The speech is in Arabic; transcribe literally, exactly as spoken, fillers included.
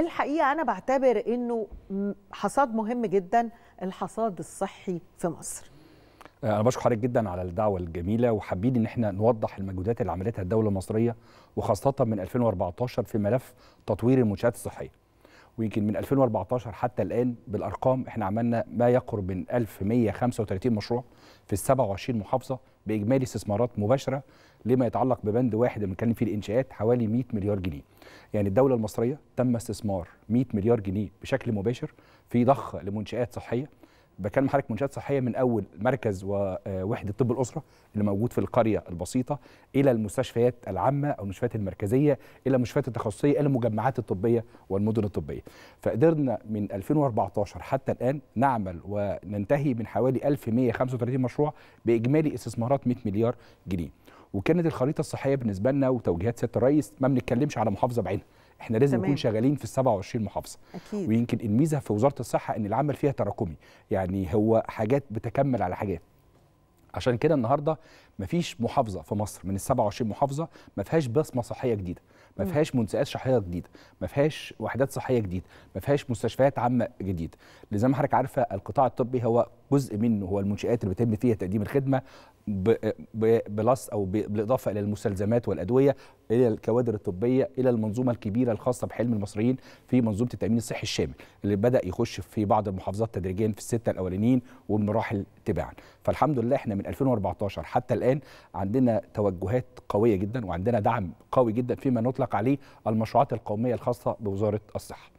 الحقيقة أنا بعتبر أنه حصاد مهم جدا الحصاد الصحي في مصر. أنا بشكر حضرتك جدا على الدعوة الجميلة، وحابين إن احنا نوضح المجهودات اللي عملتها الدولة المصرية وخاصة من ألفين وأربعتاشر في ملف تطوير المنشآت الصحية، ويمكن من ألفين وأربعتاشر حتى الآن بالأرقام احنا عملنا ما يقرب من ألف ومية وخمسة وتلاتين مشروع في ال سبعة وعشرين محافظة بإجمالي استثمارات مباشرة لما يتعلق ببند واحد اللي بنتكلم فيه الإنشاءات حوالي مية مليار جنيه. يعني الدولة المصرية تم استثمار مية مليار جنيه بشكل مباشر في ضخ لمنشآت صحية. بكلم حضرتك منشآت صحية من أول مركز ووحدة طب الأسرة اللي موجود في القرية البسيطة، إلى المستشفيات العامة أو المستشفيات المركزية، إلى المستشفيات التخصصية، إلى المجمعات الطبية والمدن الطبية. فقدرنا من ألفين وأربعتاشر حتى الآن نعمل وننتهي من حوالي ألف ومية وخمسة وتلاتين مشروع بإجمالي استثمارات مية مليار جنيه. وكانت الخريطة الصحية بالنسبة لنا وتوجيهات سيادة الرئيس ما بنتكلمش على محافظة بعينها، احنا لازم نكون شغالين في ال سبعة وعشرين محافظه. أكيد. ويمكن الميزه في وزاره الصحه ان العمل فيها تراكمي، يعني هو حاجات بتكمل على حاجات. عشان كده النهارده مفيش محافظه في مصر من ال سبعة وعشرين محافظه ما فيهاش بصمه صحيه جديده، ما فيهاش منشآت صحيه جديده، ما فيهاش وحدات صحيه جديده، ما فيهاش مستشفيات عامه جديده. اللي زي ما حضرتك عارفه القطاع الطبي هو جزء منه هو المنشآت اللي بيتم فيها تقديم الخدمه بلس او بالاضافه الى المستلزمات والادويه، الى الكوادر الطبيه، الى المنظومه الكبيره الخاصه بحلم المصريين في منظومه التامين الصحي الشامل اللي بدا يخش في بعض المحافظات تدريجيا في السته الاولانيين والمراحل تباعا. فالحمد لله احنا من ألفين وأربعتاشر حتى الان عندنا توجهات قويه جدا وعندنا دعم قوي جدا فيما نطلق عليه المشروعات القوميه الخاصه بوزاره الصحه.